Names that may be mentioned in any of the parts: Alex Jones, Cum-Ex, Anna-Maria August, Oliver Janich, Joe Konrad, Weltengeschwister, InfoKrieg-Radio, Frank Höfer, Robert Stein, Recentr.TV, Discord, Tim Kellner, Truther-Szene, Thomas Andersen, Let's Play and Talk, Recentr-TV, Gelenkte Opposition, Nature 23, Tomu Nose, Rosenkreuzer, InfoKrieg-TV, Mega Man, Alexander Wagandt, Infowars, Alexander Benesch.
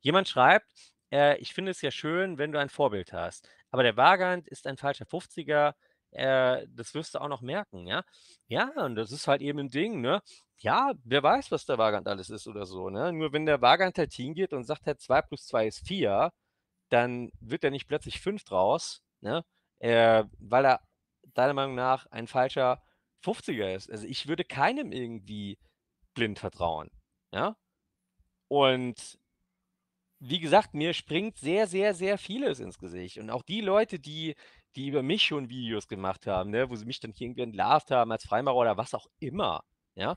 Jemand schreibt, ich finde es ja schön, wenn du ein Vorbild hast, aber der Wagandt ist ein falscher 50er, das wirst du auch noch merken, ja? Ja, und das ist halt eben ein Ding, ne? Ja, wer weiß, was der Wagandt alles ist oder so, ne? Nur wenn der Wagandt halt hingeht und sagt, halt 2 plus 2 ist 4, dann wird er nicht plötzlich 5 draus, ne? Weil er deiner Meinung nach ein falscher 50er ist. Also ich würde keinem irgendwie blind vertrauen, ja? Und wie gesagt, mir springt sehr, sehr, sehr vieles ins Gesicht. Und auch die Leute, die über mich schon Videos gemacht haben, ne, wo sie mich dann hier irgendwie entlarvt haben als Freimaurer oder was auch immer, ja,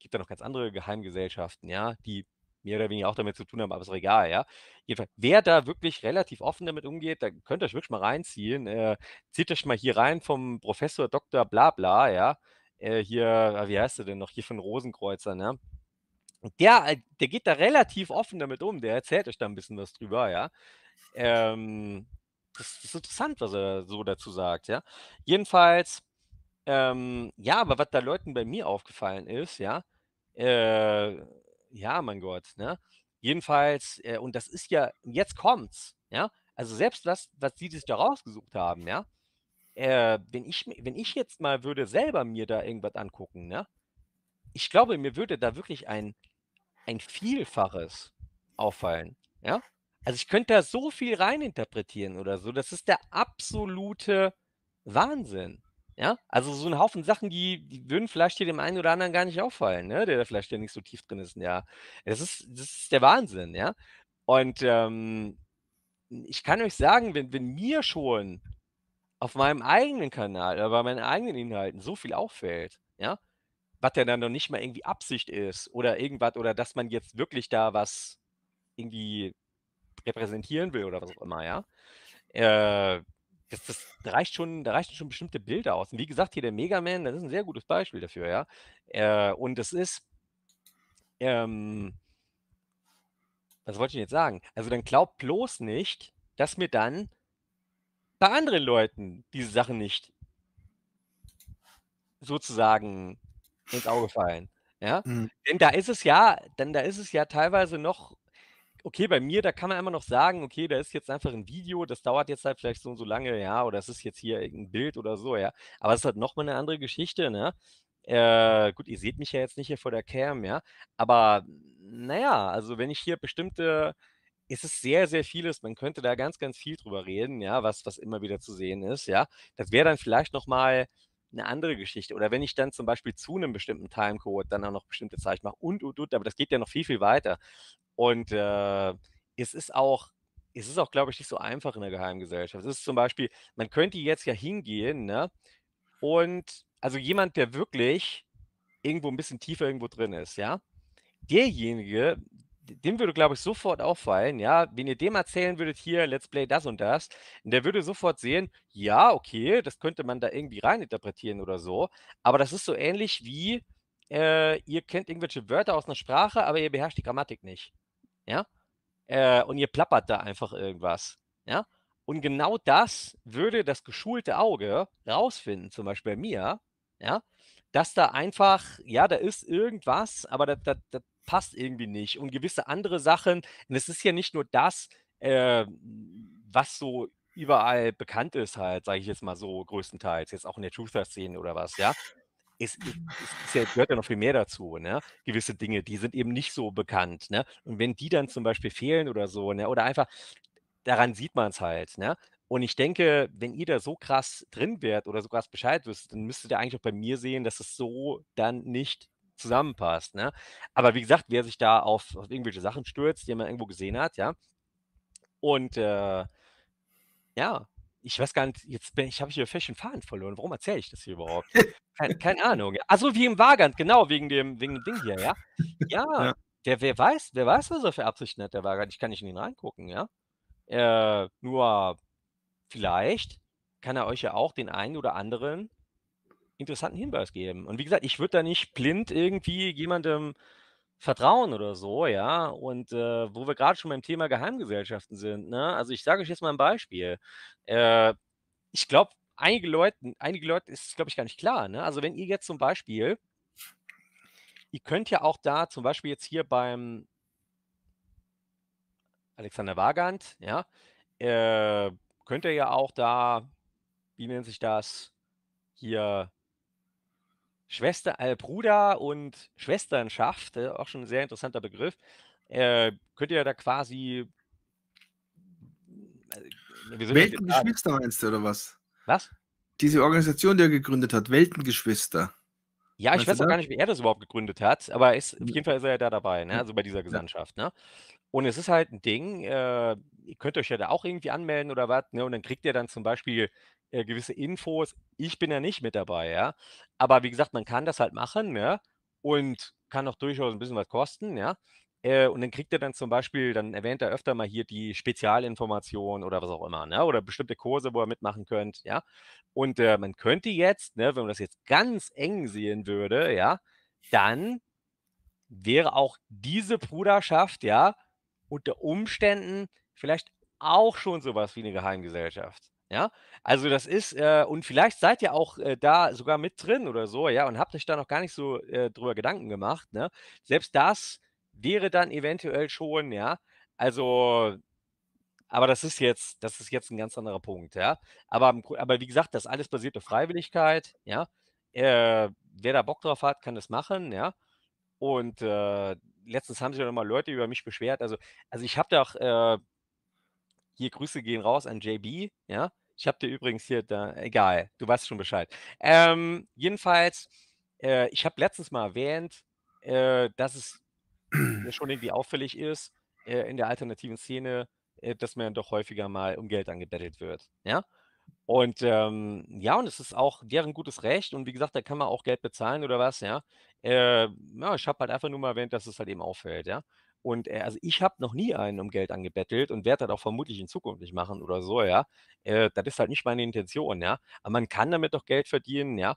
gibt da noch ganz andere Geheimgesellschaften, ja, die mehr oder weniger auch damit zu tun haben, aber ist auch egal, ja. Jedenfalls, wer da wirklich relativ offen damit umgeht, da könnt ihr euch wirklich mal reinziehen, zieht euch mal hier rein vom Professor Dr. Blabla, ja, hier, wie heißt er denn noch, hier von Rosenkreuzer, ne, der geht da relativ offen damit um, der erzählt euch da ein bisschen was drüber, ja. Das ist interessant, was er so dazu sagt, ja. Jedenfalls, ja, aber was da Leuten bei mir aufgefallen ist, ja, ja, mein Gott, ne, jedenfalls, und das ist ja, jetzt kommt's, ja, also selbst das, was die sich da rausgesucht haben, ja, wenn ich jetzt mal würde selber mir da irgendwas angucken, ne, ich glaube, mir würde da wirklich ein Vielfaches auffallen, ja, also ich könnte da so viel reininterpretieren oder so, das ist der absolute Wahnsinn. Ja, also so ein Haufen Sachen, die würden vielleicht hier dem einen oder anderen gar nicht auffallen, ne? Der da vielleicht ja nicht so tief drin ist. Ja, das ist der Wahnsinn, ja. Und ich kann euch sagen, wenn mir schon auf meinem eigenen Kanal oder bei meinen eigenen Inhalten so viel auffällt, ja, was ja dann noch nicht mal irgendwie Absicht ist oder irgendwas oder dass man jetzt wirklich da was irgendwie repräsentieren will oder was auch immer, ja, da reichen schon bestimmte Bilder aus. Und wie gesagt, hier der Mega Man, das ist ein sehr gutes Beispiel dafür, ja. Und das ist, was wollte ich jetzt sagen? Also dann glaubt bloß nicht, dass mir dann bei anderen Leuten diese Sachen nicht sozusagen ins Auge fallen, ja. Mhm. Denn da ist es ja teilweise noch, okay, bei mir, da kann man immer noch sagen, okay, da ist jetzt einfach ein Video, das dauert jetzt halt vielleicht so und so lange, ja, oder es ist jetzt hier ein Bild oder so, ja, aber es ist halt nochmal eine andere Geschichte, ne, gut, ihr seht mich ja jetzt nicht hier vor der Cam, ja, aber, naja, also wenn ich hier bestimmte, es ist sehr, sehr vieles, man könnte da ganz, ganz viel drüber reden, ja, was immer wieder zu sehen ist, ja, das wäre dann vielleicht nochmal eine andere Geschichte. Oder wenn ich dann zum Beispiel zu einem bestimmten Timecode dann auch noch bestimmte Zeichen mache und, aber das geht ja noch viel, viel weiter. Und es ist auch, glaube ich, nicht so einfach in der Geheimgesellschaft. Es ist zum Beispiel, man könnte jetzt ja hingehen, ne? Und, also jemand, der wirklich irgendwo ein bisschen tiefer irgendwo drin ist, ja? Derjenige, dem würde, glaube ich, sofort auffallen, ja, wenn ihr dem erzählen würdet, hier, Let's Play das und das, der würde sofort sehen, ja, okay, das könnte man da irgendwie reininterpretieren oder so, aber das ist so ähnlich wie, ihr kennt irgendwelche Wörter aus einer Sprache, aber ihr beherrscht die Grammatik nicht, ja, und ihr plappert da einfach irgendwas, ja, und genau das würde das geschulte Auge rausfinden, zum Beispiel bei mir, ja, dass da einfach, ja, da ist irgendwas, aber das passt irgendwie nicht und gewisse andere Sachen, und es ist ja nicht nur das, was so überall bekannt ist halt, sage ich jetzt mal so größtenteils, jetzt auch in der Truther-Szene oder was, ja, es gehört ja noch viel mehr dazu, ne, gewisse Dinge, die sind eben nicht so bekannt, ne, und wenn die dann zum Beispiel fehlen oder so, ne, oder einfach, daran sieht man es halt, ne, und ich denke, wenn ihr da so krass drin wärt oder so krass Bescheid wisst, dann müsstet ihr eigentlich auch bei mir sehen, dass es so dann nicht zusammenpasst, ne? Aber wie gesagt, wer sich da auf irgendwelche Sachen stürzt, die man irgendwo gesehen hat, ja, und ja, ich weiß gar nicht, ich habe hier fest den Faden verloren, warum erzähle ich das hier überhaupt? Keine Ahnung. Also wie im Wagandt, genau, wegen dem Ding hier, ja? Ja, wer weiß, was er für Absichten hat, der Wagandt, ich kann nicht in ihn reingucken, ja? Nur vielleicht kann er euch ja auch den einen oder anderen interessanten Hinweis geben. Und wie gesagt, ich würde da nicht blind irgendwie jemandem vertrauen oder so, ja, und wo wir gerade schon beim Thema Geheimgesellschaften sind, ne, also ich sage euch jetzt mal ein Beispiel. Ich glaube, einige Leute ist es, glaube ich, gar nicht klar, ne, also wenn ihr jetzt zum Beispiel, ihr könnt ja auch da zum Beispiel jetzt hier beim Alexander Wagandt, ja, könnte ja auch da, wie nennt sich das, hier Schwester, Bruder und Schwesternschaft, auch schon ein sehr interessanter Begriff, könnte ja da quasi Weltengeschwister meinst du, oder was? Was? Diese Organisation, die er gegründet hat, Weltengeschwister. Ja, ich weiß auch gar nicht, wie er das überhaupt gegründet hat, aber ist, auf jeden Fall ist er ja da dabei, ne? Also bei dieser Gesandtschaft. Ne? Und es ist halt ein Ding, ihr könnt euch ja da auch irgendwie anmelden oder was, ne? Und dann kriegt ihr dann zum Beispiel gewisse Infos. Ich bin ja nicht mit dabei, ja. Aber wie gesagt, man kann das halt machen, ne? Und kann auch durchaus ein bisschen was kosten, ja. Und dann kriegt er dann zum Beispiel, dann erwähnt er öfter mal hier die Spezialinformation oder was auch immer, ne? Oder bestimmte Kurse, wo er mitmachen könnt, ja. Und man könnte jetzt, ne, wenn man das jetzt ganz eng sehen würde, ja, dann wäre auch diese Bruderschaft, ja, unter Umständen vielleicht auch schon sowas wie eine Geheimgesellschaft, ja. Also das ist, und vielleicht seid ihr auch da sogar mit drin oder so, ja, und habt euch da noch gar nicht so drüber Gedanken gemacht, ne. Selbst das wäre dann eventuell schon, ja, also, aber das ist jetzt ein ganz anderer Punkt, ja, aber wie gesagt, das alles basiert auf Freiwilligkeit, ja, wer da Bock drauf hat, kann das machen, ja, und letztens haben sich ja nochmal Leute über mich beschwert, also ich habe da auch, hier Grüße gehen raus an JB, ja, ich habe dir übrigens hier da, egal, du weißt schon Bescheid, jedenfalls, ich habe letztens mal erwähnt, dass es schon irgendwie auffällig ist, in der alternativen Szene, dass man doch häufiger mal um Geld angebettelt wird, ja, und ja, und es ist auch deren gutes Recht und wie gesagt, da kann man auch Geld bezahlen oder was, ja, ja, ich habe halt einfach nur mal erwähnt, dass es halt eben auffällt, ja, und also ich habe noch nie einen um Geld angebettelt und werde das auch vermutlich in Zukunft nicht machen oder so, ja, das ist halt nicht meine Intention, ja, aber man kann damit doch Geld verdienen, ja,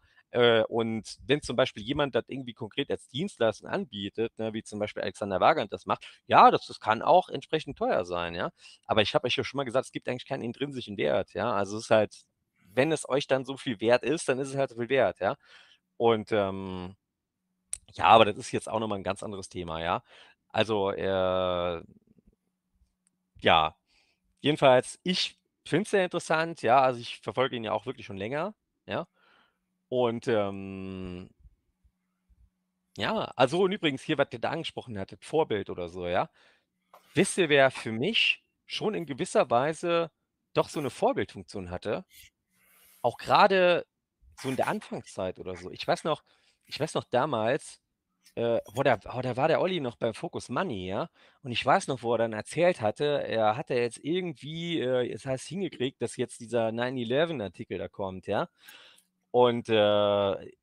und wenn zum Beispiel jemand das irgendwie konkret als Dienstleistung anbietet, ne, wie zum Beispiel Alexander Wagandt das macht, ja, das kann auch entsprechend teuer sein, ja. Aber ich habe euch ja schon mal gesagt, es gibt eigentlich keinen intrinsischen Wert, ja. Also es ist halt, wenn es euch dann so viel wert ist, dann ist es halt so viel wert, ja. Und ja, aber das ist jetzt auch nochmal ein ganz anderes Thema, ja. Also ja, jedenfalls, ich finde es sehr interessant, ja. Also ich verfolge ihn ja auch wirklich schon länger, ja. Und ja, also und übrigens hier, was ihr da angesprochen hattet, Vorbild oder so, ja. Wisst ihr, wer für mich schon in gewisser Weise doch so eine Vorbildfunktion hatte? Auch gerade so in der Anfangszeit oder so. Ich weiß noch damals, da war der Olli noch beim Focus Money, ja. Und ich weiß noch, wo er dann erzählt hatte, er hatte jetzt irgendwie, es heißt hingekriegt, dass jetzt dieser 9/11-Artikel da kommt, ja. Und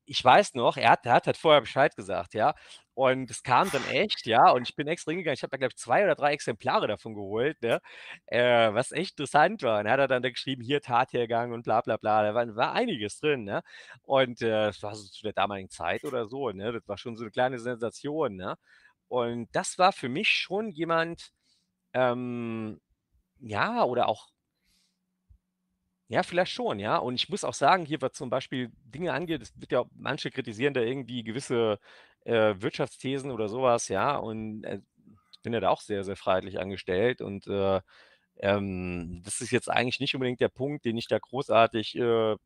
ich weiß noch, er hat halt vorher Bescheid gesagt, ja. Und es kam dann echt, ja. Und ich bin extra hingegangen. Ich habe da, glaube ich, 2 oder 3 Exemplare davon geholt, ne? Was echt interessant war. Und er hat dann da geschrieben, hier Tathergang und bla bla bla. Da war einiges drin, ne? Und das war so zu der damaligen Zeit oder so, ne? Das war schon so eine kleine Sensation, ne? Und das war für mich schon jemand, ja, oder auch, ja, vielleicht schon, ja. Und ich muss auch sagen, hier, was zum Beispiel Dinge angeht, es wird ja, manche kritisieren da irgendwie gewisse Wirtschaftsthesen oder sowas, ja. Und ich bin ja da auch sehr, sehr freiheitlich angestellt. Und das ist jetzt eigentlich nicht unbedingt der Punkt, den ich da großartig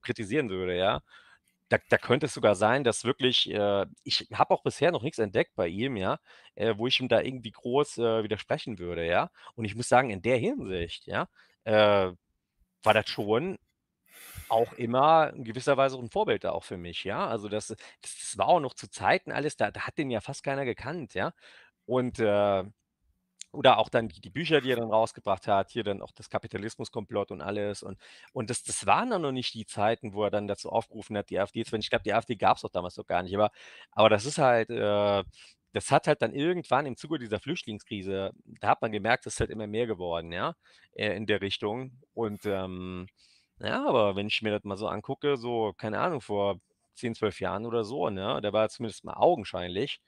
kritisieren würde, ja. Da könnte es sogar sein, dass wirklich, ich habe auch bisher noch nichts entdeckt bei ihm, ja, wo ich ihm da irgendwie groß widersprechen würde, ja. Und ich muss sagen, in der Hinsicht, ja, war das schon auch immer in gewisser Weise ein Vorbild da auch für mich, ja, also das war auch noch zu Zeiten alles, da hat den ja fast keiner gekannt, ja, und oder auch dann die Bücher, die er dann rausgebracht hat, hier dann auch das Kapitalismuskomplott und alles und das waren dann noch nicht die Zeiten, wo er dann dazu aufgerufen hat, die AfD, ich glaube, die AfD gab es doch damals noch gar nicht, aber das ist halt, das hat halt dann irgendwann im Zuge dieser Flüchtlingskrise, da hat man gemerkt, das ist halt immer mehr geworden, ja, in der Richtung. Und ja, aber wenn ich mir das mal so angucke, so, keine Ahnung, vor 10, 12 Jahren oder so, ne, da war zumindest mal augenscheinlich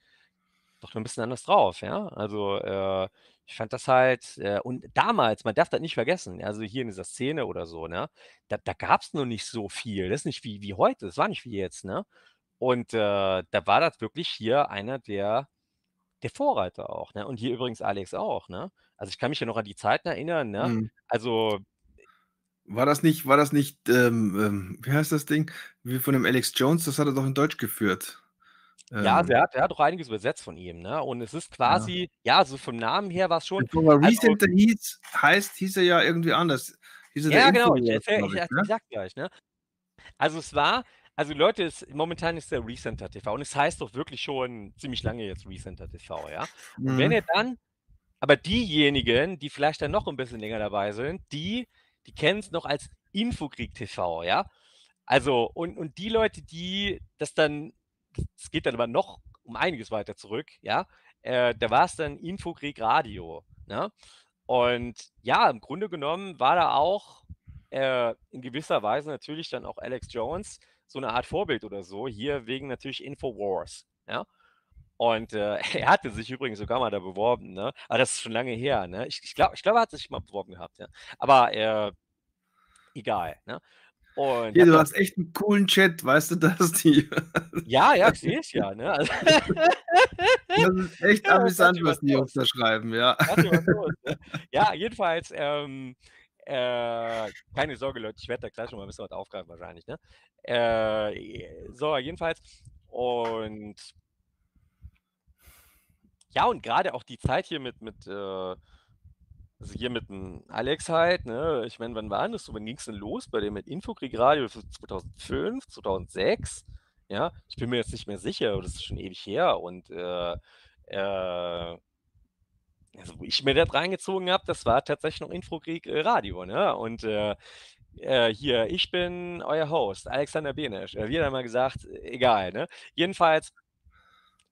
doch noch ein bisschen anders drauf, ja. Also ich fand das halt, und damals, man darf das nicht vergessen, also hier in dieser Szene oder so, ne, da gab es noch nicht so viel, das ist nicht wie heute, das war nicht wie jetzt, ne. Und da war das wirklich hier einer der der Vorreiter auch, ne? Und hier übrigens Alex auch, ne? Also ich kann mich ja noch an die Zeiten erinnern, ne? Mhm. Also war das nicht, wie heißt das Ding? Wie von dem Alex Jones, das hat er doch in Deutsch geführt. Ja, er hat doch einiges übersetzt von ihm, ne? Und es ist quasi, ja, so vom Namen her war es schon. Recentr hieß er ja irgendwie anders. Ja, genau, ich sag gleich, ne? Also es war, also Leute, momentan ist der Recentr-TV und es heißt doch wirklich schon ziemlich lange jetzt Recentr-TV, ja? Und wenn ihr dann, aber diejenigen, die vielleicht dann noch ein bisschen länger dabei sind, die kennen es noch als InfoKrieg-TV, ja? Also, und die Leute, die das dann, es geht dann aber noch um einiges weiter zurück, ja, da war es dann InfoKrieg-Radio, ne? Und ja, im Grunde genommen war da auch in gewisser Weise natürlich dann auch Alex Jones so eine Art Vorbild oder so, hier wegen natürlich Infowars, ja, und er hatte sich übrigens sogar mal da beworben, ne, aber das ist schon lange her, ne, ich glaube, er hat sich mal beworben gehabt, ja, aber egal, ne. Und hier, du hast echt einen coolen Chat, weißt du das, die? Ja, ich sehe es ja. Ne? Also das ist echt amüsant, was die uns da schreiben, ja. Los, ne? Ja, jedenfalls, keine Sorge, Leute, ich werde da gleich noch mal ein bisschen was aufgreifen wahrscheinlich, ne? So, jedenfalls, und ja, und gerade auch die Zeit hier mit dem Alex halt, ne? Ich meine, wann war das so? Wann ging es denn los bei dem mit InfoKrieg-Radio? 2005, 2006? Ja, ich bin mir jetzt nicht mehr sicher, das ist schon ewig her. Und also, wo ich mir das reingezogen habe, das war tatsächlich noch InfoKrieg-Radio, ne? Und hier, ich bin euer Host, Alexander Benesch. Wie hat er mal gesagt, egal, ne? Jedenfalls,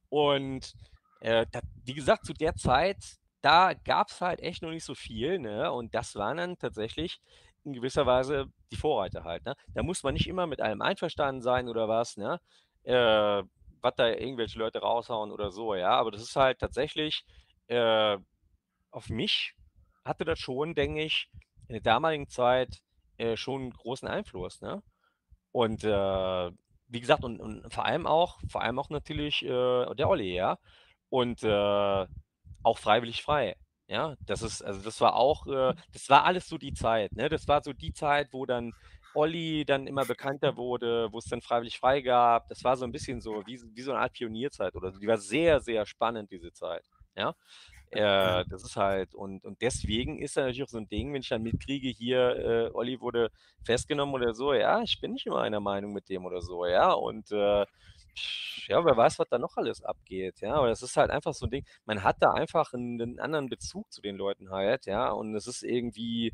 und wie gesagt, zu der Zeit, da gab es halt echt noch nicht so viel, ne? Und das waren dann tatsächlich in gewisser Weise die Vorreiter halt, ne? Da muss man nicht immer mit allem einverstanden sein oder was, ne? Was da irgendwelche Leute raushauen oder so, ja. Aber das ist halt tatsächlich, auf mich hatte das schon, denke ich, in der damaligen Zeit schon großen Einfluss, ne? Und wie gesagt, und vor allem auch natürlich der Olli, ja. Und auch freiwillig frei, ja, das ist, also das war auch, das war alles so die Zeit, ne, das war so die Zeit, wo dann Olli dann immer bekannter wurde, wo es dann freiwillig frei gab, das war so ein bisschen so, wie so eine Art Pionierzeit oder so, die war sehr, sehr spannend, diese Zeit, ja, das ist halt, und deswegen ist da natürlich auch so ein Ding, wenn ich dann mitkriege, hier, Olli wurde festgenommen oder so, ja, ich bin nicht immer einer Meinung mit dem oder so, ja, und, ja, wer weiß, was da noch alles abgeht, ja, aber das ist halt einfach so ein Ding, man hat da einfach einen anderen Bezug zu den Leuten halt, ja, und es ist irgendwie,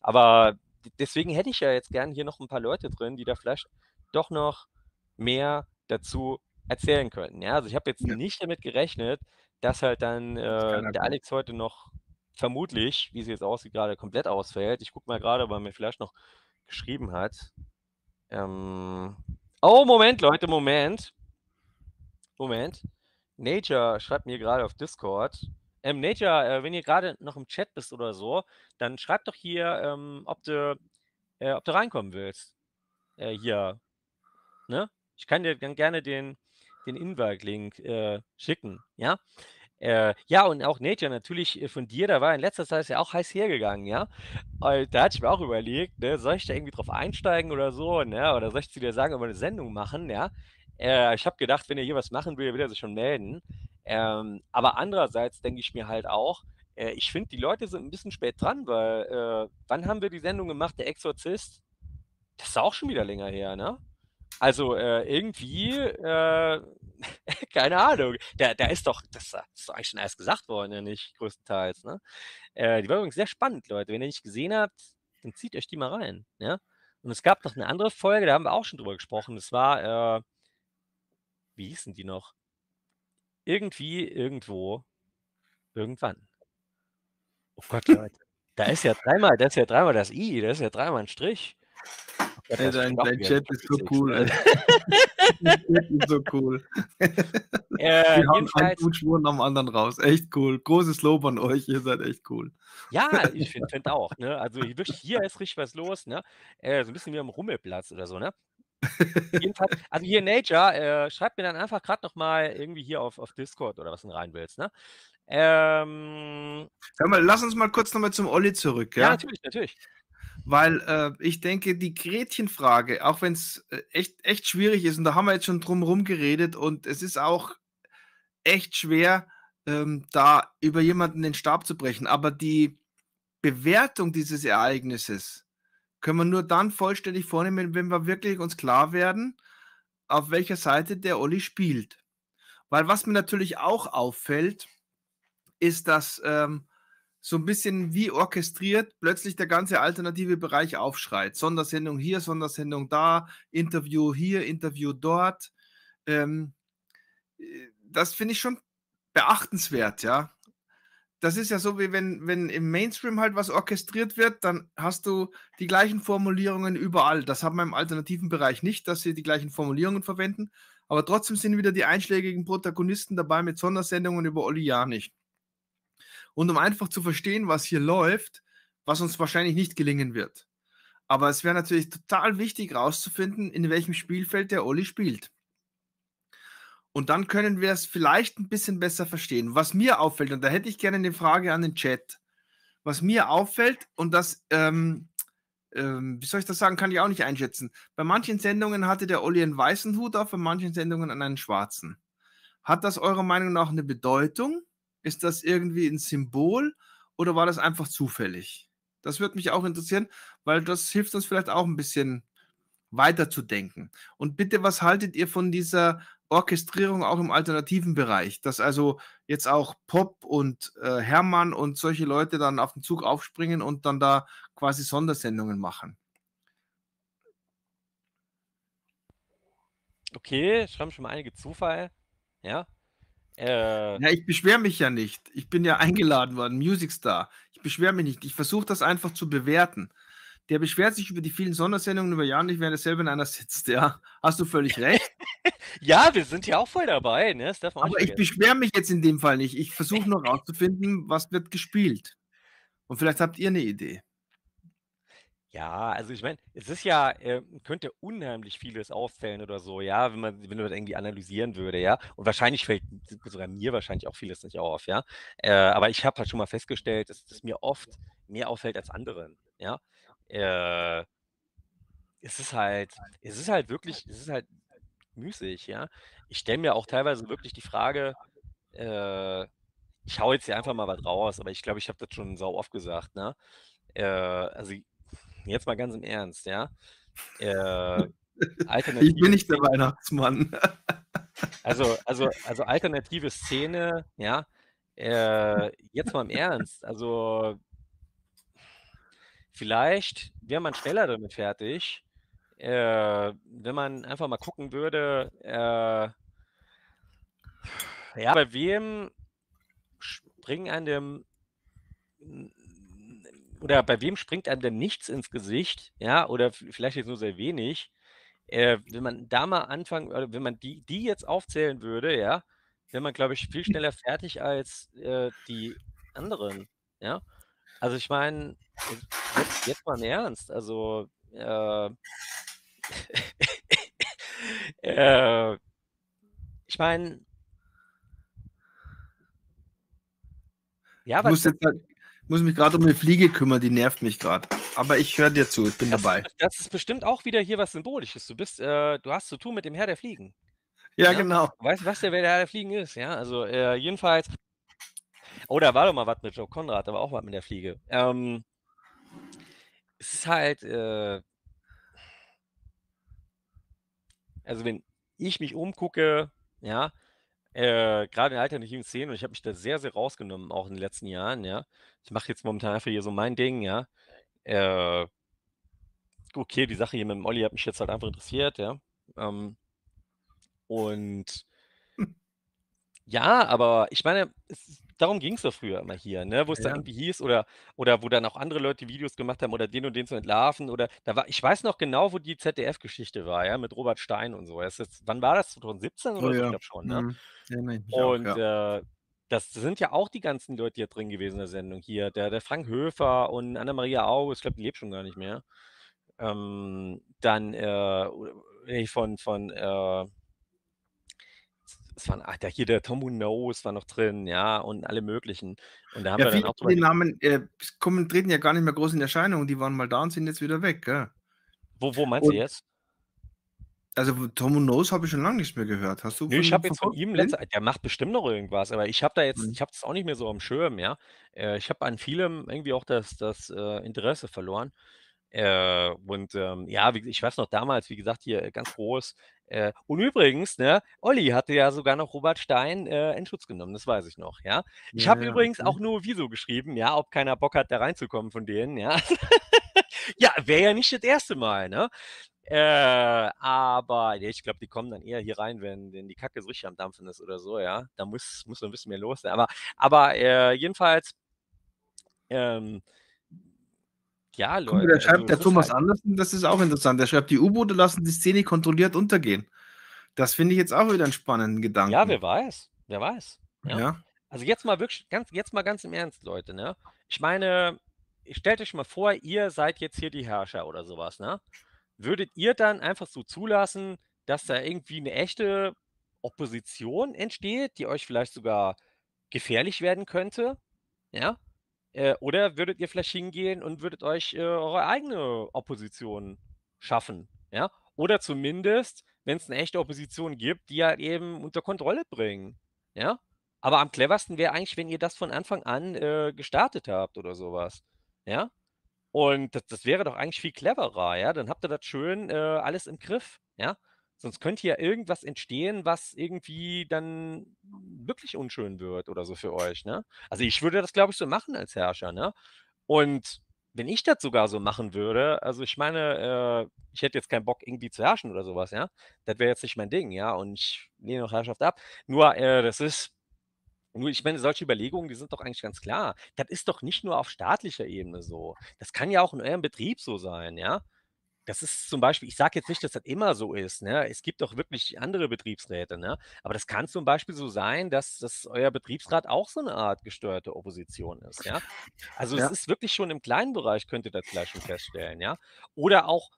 aber deswegen hätte ich ja jetzt gern hier noch ein paar Leute drin, die da vielleicht doch noch mehr dazu erzählen könnten, ja, also ich habe jetzt nicht damit gerechnet, dass halt dann der Alex heute noch vermutlich, wie es jetzt aussieht, gerade komplett ausfällt, ich gucke mal gerade, ob er mir vielleicht noch geschrieben hat, oh, Moment, Leute, Moment. Moment. Nature schreibt mir gerade auf Discord. Nature, wenn ihr gerade noch im Chat bist oder so, dann schreibt doch hier, ob du reinkommen willst. Hier. Ne? Ich kann dir dann gerne den Invite-Link schicken. Ja? Ja, und auch Nature natürlich von dir, da war in letzter Zeit ja auch heiß hergegangen, ja. Und da hatte ich mir auch überlegt, ne, soll ich da irgendwie drauf einsteigen oder so, ne, oder soll ich zu dir sagen, ob wir eine Sendung machen, ja. Ich habe gedacht, wenn er hier was machen will, wird er sich schon melden. Aber andererseits denke ich mir halt auch, ich finde, die Leute sind ein bisschen spät dran, weil wann haben wir die Sendung gemacht, der Exorzist? Das ist auch schon wieder länger her, ne? Also irgendwie, keine Ahnung, da ist doch, das ist doch eigentlich schon alles gesagt worden, ja nicht, größtenteils, ne? Die war übrigens sehr spannend, Leute, wenn ihr nicht gesehen habt, dann zieht euch die mal rein, ja? Und es gab noch eine andere Folge, da haben wir auch schon drüber gesprochen, das war, wie hießen die noch? Irgendwie, irgendwo, irgendwann. Oh Gott, Leute, da ist ja dreimal das I, da ist ja dreimal ein Strich. Ja, hey, dein Chat ist so cool, Alter. Dein Chat ist so cool. Wir haben einen Schwur nach dem anderen raus. Echt cool. Großes Lob an euch. Ihr seid echt cool. Ja, ich finde auch. Ne? Also wirklich, hier ist richtig was los. Ne? So ein bisschen wie am Rummelplatz oder so. Ne? Jedenfalls, also hier Nature, schreibt mir dann einfach gerade nochmal irgendwie hier auf Discord oder was du rein willst, ne? Hör mal, lass uns mal kurz nochmal zum Olli zurück. Ja, natürlich, natürlich. Weil ich denke, die Gretchenfrage, auch wenn es echt schwierig ist, und da haben wir jetzt schon drum herum geredet, und es ist auch echt schwer, da über jemanden den Stab zu brechen, aber die Bewertung dieses Ereignisses können wir nur dann vollständig vornehmen, wenn wir wirklich uns klar werden, auf welcher Seite der Olli spielt. Weil was mir natürlich auch auffällt, ist, dass so ein bisschen wie orchestriert plötzlich der ganze alternative Bereich aufschreit. Sondersendung hier, Sondersendung da, Interview hier, Interview dort. Das finde ich schon beachtenswert, ja. Das ist ja so, wie wenn im Mainstream halt was orchestriert wird, dann hast du die gleichen Formulierungen überall. Das haben wir im alternativen Bereich nicht, dass sie die gleichen Formulierungen verwenden, aber trotzdem sind wieder die einschlägigen Protagonisten dabei mit Sondersendungen über Olli Janich. Und um einfach zu verstehen, was hier läuft, was uns wahrscheinlich nicht gelingen wird. Aber es wäre natürlich total wichtig, rauszufinden, in welchem Spielfeld der Olli spielt. Und dann können wir es vielleicht ein bisschen besser verstehen. Was mir auffällt, und da hätte ich gerne eine Frage an den Chat, was mir auffällt, und das, wie soll ich das sagen, kann ich auch nicht einschätzen. Bei manchen Sendungen hatte der Olli einen weißen Hut auf, bei manchen Sendungen einen schwarzen. Hat das eurer Meinung nach eine Bedeutung? Ist das irgendwie ein Symbol oder war das einfach zufällig? Das würde mich auch interessieren, weil das hilft uns vielleicht auch ein bisschen weiter zu denken. Und bitte, was haltet ihr von dieser Orchestrierung auch im alternativen Bereich, dass also jetzt auch Pop und Hermann und solche Leute dann auf den Zug aufspringen und dann da quasi Sondersendungen machen? Okay, schreiben schon mal einige Zufall. Ja. Ja, ich beschwere mich ja nicht. Ich bin ja eingeladen worden, Music Star. Ich beschwere mich nicht. Ich versuche das einfach zu bewerten. Der beschwert sich über die vielen Sondersendungen über Janich, während er selber in einer sitzt. Ja, hast du völlig recht. Ja, wir sind ja auch voll dabei. Ne? Das darf man auch nicht vergessen. Aber ich beschwere mich jetzt in dem Fall nicht. Ich versuche nur rauszufinden, was wird gespielt. Und vielleicht habt ihr eine Idee. Ja, also ich meine, es ist ja, könnte unheimlich vieles auffällen oder so, ja, wenn man das irgendwie analysieren würde, ja, und wahrscheinlich fällt sogar mir wahrscheinlich auch vieles nicht auf, ja, aber ich habe halt schon mal festgestellt, dass es mir oft mehr auffällt als anderen, ja, es ist halt müßig, ja, ich stelle mir auch teilweise wirklich die Frage, ich hau jetzt hier einfach mal was raus, aber ich glaube, ich habe das schon sau oft gesagt, ne, also jetzt mal ganz im Ernst, ja. Ich bin nicht der Weihnachtsmann. Also alternative Szene, ja. Jetzt mal im Ernst. Also vielleicht wäre man schneller damit fertig, wenn man einfach mal gucken würde, ja, bei wem springen an dem... Oder bei wem springt einem denn nichts ins Gesicht, ja, oder vielleicht jetzt nur sehr wenig, wenn man da mal anfangen, oder wenn man die jetzt aufzählen würde, ja, wäre man, glaube ich, viel schneller fertig als die anderen, ja. Also ich meine, jetzt mal im Ernst, also ich meine, ja, was... Ich muss mich gerade um eine Fliege kümmern, die nervt mich gerade. Aber ich höre dir zu, ich bin dabei. Das ist bestimmt auch wieder hier was Symbolisches. Du hast zu tun mit dem Herr der Fliegen. Ja, ja? Genau. Weißt du, was der Herr der Fliegen ist? Ja, also jedenfalls. Oh, da war doch mal was mit Joe Konrad, aber auch was mit der Fliege. Es ist halt. Also, wenn ich mich umgucke, ja. Gerade in alternativen Szenen, und ich habe mich da sehr, sehr rausgenommen, auch in den letzten Jahren, ja. Ich mache jetzt momentan einfach hier so mein Ding, ja. Okay, die Sache hier mit dem Olli hat mich jetzt halt einfach interessiert, ja. Und ja, aber ich meine, darum ging es ja früher immer hier, ne, wo es dann irgendwie hieß, oder wo dann auch andere Leute Videos gemacht haben, oder den und den zu entlarven, oder da war, ich weiß noch genau, wo die ZDF-Geschichte war, ja, mit Robert Stein und so. Wann war das? 2017 oder so? Ich glaube schon, ne? Ja, nein, und auch, ja. Das sind ja auch die ganzen Leute hier drin gewesen in der Sendung hier. Der Frank Höfer und Anna-Maria August, ich glaube, die lebt schon gar nicht mehr. Dann es waren, ach, hier der Tomu Nose war noch drin, ja, und alle möglichen. Und da haben wir dann auch die Namen treten ja gar nicht mehr groß in Erscheinung, die waren mal da und sind jetzt wieder weg, gell? Wo meinst du jetzt? Also Tomu Nose habe ich schon lange nicht mehr gehört. Hast du? Nö, ich habe jetzt von ihm der macht bestimmt noch irgendwas, aber ich habe da jetzt, ich habe das auch nicht mehr so am Schirm, ja. Ich habe an vielem irgendwie auch das Interesse verloren. Ja, ich weiß noch damals, wie gesagt, hier ganz groß. Und übrigens, ne, Olli hatte ja sogar noch Robert Stein in Schutz genommen, das weiß ich noch, ja. Ich habe übrigens auch nur Wieso geschrieben, ja, ob keiner Bock hat, da reinzukommen von denen, ja. Ja, wäre ja nicht das erste Mal, ne. Aber ja, ich glaube, die kommen dann eher hier rein, wenn die Kacke so richtig am Dampfen ist oder so, ja. Da muss noch ein bisschen mehr los sein. Aber jedenfalls, ja, Leute. Guck mal, da schreibt also, der Thomas Andersen, das ist auch interessant. Der schreibt, die U-Boote lassen die Szene kontrolliert untergehen. Das finde ich jetzt auch wieder einen spannenden Gedanken. Ja, wer weiß. Wer weiß. Ja. Ja. Also jetzt mal wirklich, jetzt mal ganz im Ernst, Leute, ne? Ich meine, stellt euch mal vor, ihr seid jetzt hier die Herrscher oder sowas, ne? Würdet ihr dann einfach so zulassen, dass da irgendwie eine echte Opposition entsteht, die euch vielleicht sogar gefährlich werden könnte? Ja? Oder würdet ihr vielleicht hingehen und würdet euch eure eigene Opposition schaffen? Ja? Oder zumindest, wenn es eine echte Opposition gibt, die halt eben unter Kontrolle bringen. Ja? Aber am cleversten wäre eigentlich, wenn ihr das von Anfang an gestartet habt oder sowas. Ja? Und das wäre doch eigentlich viel cleverer. Ja? Dann habt ihr das schön alles im Griff. Ja? Sonst könnte ja irgendwas entstehen, was irgendwie dann wirklich unschön wird oder so für euch, ne? Also ich würde das, glaube ich, so machen als Herrscher, ne? Und wenn ich das sogar so machen würde, also ich meine, ich hätte jetzt keinen Bock, irgendwie zu herrschen oder sowas, ja? Das wäre jetzt nicht mein Ding, ja? Und ich lehne auch Herrschaft ab. Nur ich meine, solche Überlegungen, die sind doch eigentlich ganz klar. Das ist doch nicht nur auf staatlicher Ebene so. Das kann ja auch in eurem Betrieb so sein, ja? Das ist zum Beispiel, ich sage jetzt nicht, dass das immer so ist, ne? Es gibt auch wirklich andere Betriebsräte, ne? Aber das kann zum Beispiel so sein, dass euer Betriebsrat auch so eine Art gesteuerte Opposition ist, ja? Also es ist wirklich schon im kleinen Bereich, könnt ihr das gleich schon feststellen, ja? Oder auch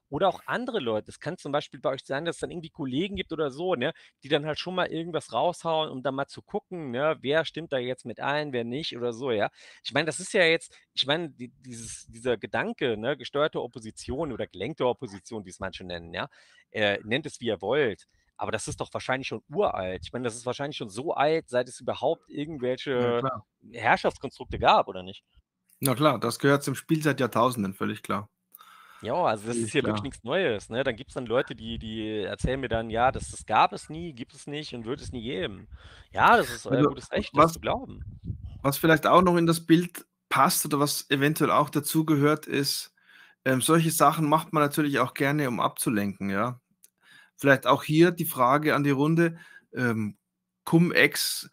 andere Leute, es kann zum Beispiel bei euch sein, dass es dann irgendwie Kollegen gibt oder so, ne? Die dann halt schon mal irgendwas raushauen, um dann mal zu gucken, ne? Wer stimmt da jetzt mit ein, wer nicht oder so, ja? Ich meine, das ist ja jetzt, ich meine, dieser Gedanke, ne? Gesteuerte Opposition oder gelenkte Opposition, wie es manche nennen, ja, nennt es, wie ihr wollt, aber das ist doch wahrscheinlich schon uralt. Ich meine, das ist wahrscheinlich schon so alt, seit es überhaupt irgendwelche Herrschaftskonstrukte gab, oder nicht? Na klar, das gehört zum Spiel seit Jahrtausenden, völlig klar. Ja, also das ist hier wirklich nichts Neues, ne? Dann gibt es dann Leute, die erzählen mir dann, ja, das gab es nie, gibt es nicht und wird es nie geben. Ja, das ist euer gutes Recht, das zu glauben. Was vielleicht auch noch in das Bild passt oder was eventuell auch dazugehört ist, solche Sachen macht man natürlich auch gerne, um abzulenken, ja. Vielleicht auch hier die Frage an die Runde, Cum-Ex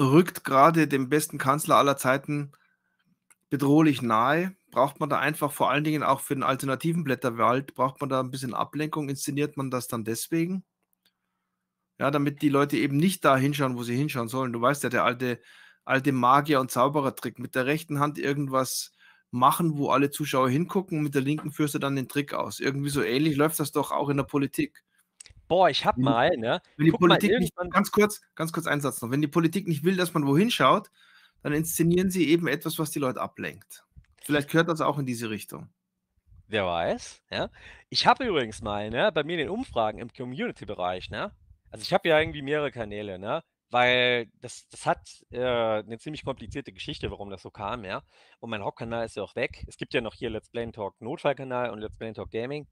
rückt gerade dem besten Kanzler aller Zeiten bedrohlich nahe. Braucht man da einfach vor allen Dingen auch für den alternativen Blätterwald, braucht man da ein bisschen Ablenkung, inszeniert man das dann deswegen? Ja, damit die Leute eben nicht da hinschauen, wo sie hinschauen sollen. Du weißt ja, der alte Magier- und Zauberertrick, mit der rechten Hand irgendwas machen, wo alle Zuschauer hingucken und mit der linken führst du dann den Trick aus. Irgendwie so ähnlich läuft das doch auch in der Politik. Boah, ich hab mal, ne? Wenn die Politik nicht, ganz kurz einen Satz noch, wenn die Politik nicht will, dass man wohin schaut, dann inszenieren sie eben etwas, was die Leute ablenkt. Vielleicht gehört das auch in diese Richtung. Wer weiß, ja? Ich habe übrigens mal, ne, bei mir in den Umfragen im Community-Bereich, ne? Also ich habe ja irgendwie mehrere Kanäle, ne? Weil das hat eine ziemlich komplizierte Geschichte, warum das so kam, ja. Und mein Hauptkanal ist ja auch weg. Es gibt ja noch hier Let's Play and Talk Notfallkanal und Let's Play and Talk Gaming.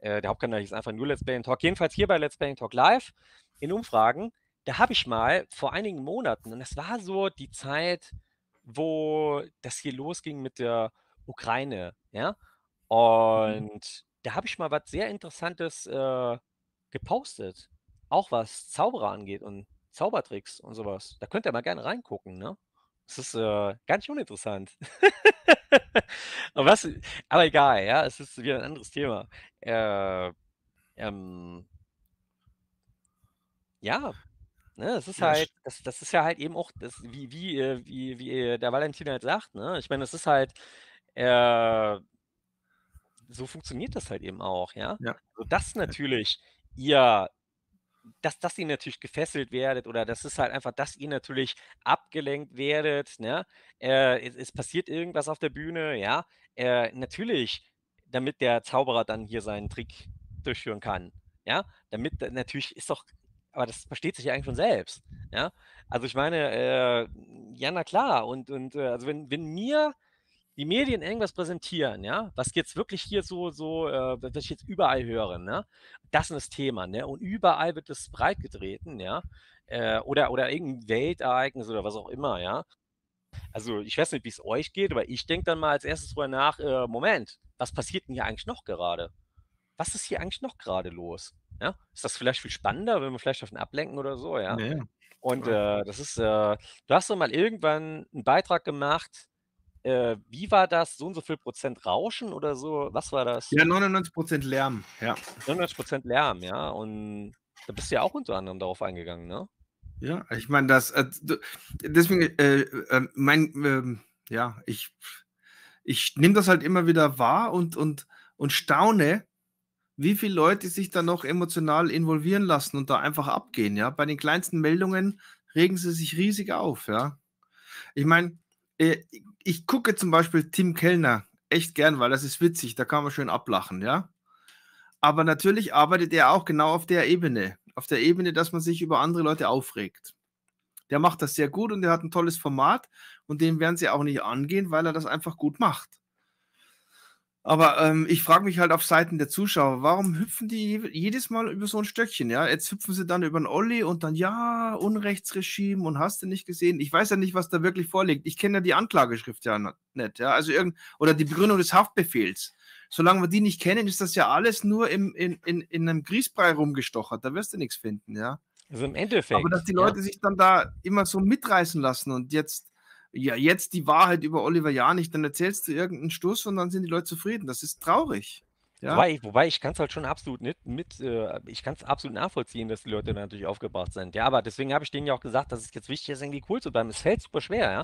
Der Hauptkanal ist einfach nur Let's Play and Talk. Jedenfalls hier bei Let's Play and Talk Live in Umfragen, da habe ich mal vor einigen Monaten, und das war so die Zeit, wo das hier losging mit der Ukraine, ja. Und da habe ich mal was sehr Interessantes gepostet. Auch was Zauberer angeht und Zaubertricks und sowas. Da könnt ihr mal gerne reingucken, ne? Das ist gar nicht uninteressant. Aber egal, ja, es ist wieder ein anderes Thema. Ja, ne, es ist halt, das ist ja halt eben auch, das, wie der Valentin halt sagt, ne? Ich meine, das ist halt, so funktioniert das halt eben auch, ja? Also das natürlich ihr, dass ihr natürlich gefesselt werdet oder das ist halt einfach, dass ihr natürlich abgelenkt werdet, ne? Es passiert irgendwas auf der Bühne, ja, natürlich, damit der Zauberer dann hier seinen Trick durchführen kann, ja, damit, natürlich ist doch, aber das versteht sich ja eigentlich schon selbst, ja, also ich meine, ja, na klar, und also wenn mir die Medien irgendwas präsentieren, ja, was jetzt wirklich hier was ich jetzt überall höre, ne, das ist das Thema, ne, und überall wird das breit getreten, ja, oder irgendein Weltereignis oder was auch immer, ja, also ich weiß nicht, wie es euch geht, aber ich denke dann mal als erstes drüber nach, Moment, was passiert denn hier eigentlich noch gerade? Was ist hier eigentlich noch gerade los? Ja, ist das vielleicht viel spannender, wenn wir vielleicht davon ablenken oder so, ja, nee. Und das ist, du hast doch mal irgendwann einen Beitrag gemacht, wie war das? So und so viel Prozent Rauschen oder so? Was war das? Ja, 99% Lärm, ja. 99% Lärm, ja. Und da bist du ja auch unter anderem darauf eingegangen, ne? Ja, ich meine, deswegen, ja, ich nehme das halt immer wieder wahr und staune, wie viele Leute sich da noch emotional involvieren lassen und da einfach abgehen, ja. Bei den kleinsten Meldungen regen sie sich riesig auf, ja. Ich meine, ich gucke zum Beispiel Tim Kellner echt gern, weil das ist witzig, da kann man schön ablachen, ja. Aber natürlich arbeitet er auch genau auf der Ebene, dass man sich über andere Leute aufregt. Der macht das sehr gut und der hat ein tolles Format und dem werden sie auch nicht angehen, weil er das einfach gut macht. Aber ich frage mich halt auf Seiten der Zuschauer, warum hüpfen die jedes Mal über so ein Stöckchen, ja? Jetzt hüpfen sie dann über einen Olli und dann, ja, Unrechtsregime und hast du nicht gesehen? Ich weiß ja nicht, was da wirklich vorliegt. Ich kenne ja die Anklageschrift ja nicht, ja? Also oder die Begründung des Haftbefehls. Solange wir die nicht kennen, ist das ja alles nur in einem Grießbrei rumgestochert. Da wirst du nichts finden, ja? Also im Endeffekt. Aber dass die Leute sich dann da immer so mitreißen lassen und jetzt die Wahrheit über Oliver Janich, dann erzählst du irgendeinen Stuss und dann sind die Leute zufrieden. Das ist traurig. Ja? Wobei ich kann es halt schon absolut nicht ich kann es absolut nachvollziehen, dass die Leute dann natürlich aufgebracht sind. Ja, aber deswegen habe ich denen ja auch gesagt, dass es jetzt wichtig ist, irgendwie cool zu bleiben. Es fällt super schwer, ja.